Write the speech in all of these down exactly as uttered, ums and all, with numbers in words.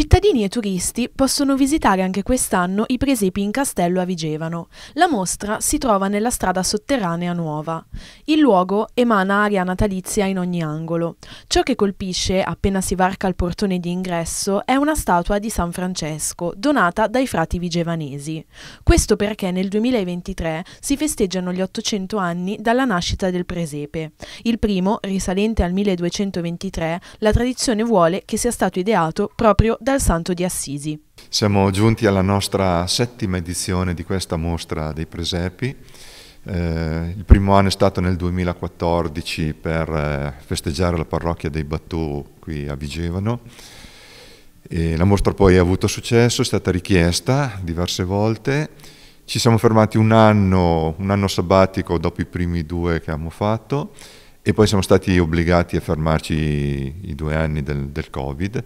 Cittadini e turisti possono visitare anche quest'anno i Presepi in Castello a Vigevano. La mostra si trova nella Strada Sotterranea Nuova. Il luogo emana aria natalizia in ogni angolo. Ciò che colpisce, appena si varca il portone di ingresso, è una statua di San Francesco, donata dai Frati vigevanesi. Questo perché nel duemilaventitré si festeggiano gli ottocento anni dalla nascita del presepe. Il primo, risalente al milleduecentoventitré, la tradizione vuole che sia stato ideato proprio da dal Santo di Assisi. Siamo giunti alla nostra settima edizione di questa mostra dei presepi. Eh, il primo anno è stato nel duemilaquattordici per eh, festeggiare la parrocchia dei Battù qui a Vigevano. E la mostra poi ha avuto successo, è stata richiesta diverse volte. Ci siamo fermati un anno, un anno sabbatico dopo i primi due che abbiamo fatto e poi siamo stati obbligati a fermarci i, i due anni del, del Covid.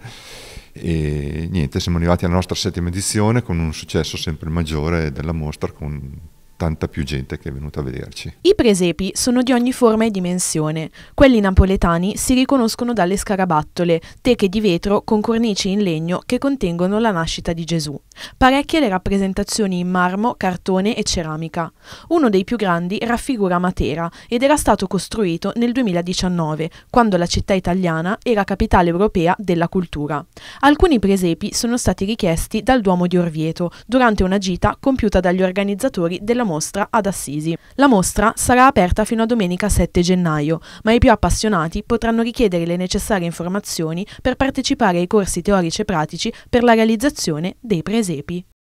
E niente, siamo arrivati alla nostra settima edizione con un successo sempre maggiore della mostra, con tanta più gente che è venuta a vederci. I presepi sono di ogni forma e dimensione. Quelli napoletani si riconoscono dalle scarabattole, teche di vetro con cornici in legno che contengono la nascita di Gesù. Parecchie le rappresentazioni in marmo, cartone e ceramica. Uno dei più grandi raffigura Matera ed era stato costruito nel duemiladiciannove, quando la città italiana era capitale europea della cultura. Alcuni presepi sono stati richiesti dal Duomo di Orvieto durante una gita compiuta dagli organizzatori della mostra ad Assisi. La mostra sarà aperta fino a domenica sette gennaio, ma i più appassionati potranno richiedere le necessarie informazioni per partecipare ai corsi teorici e pratici per la realizzazione dei presepi.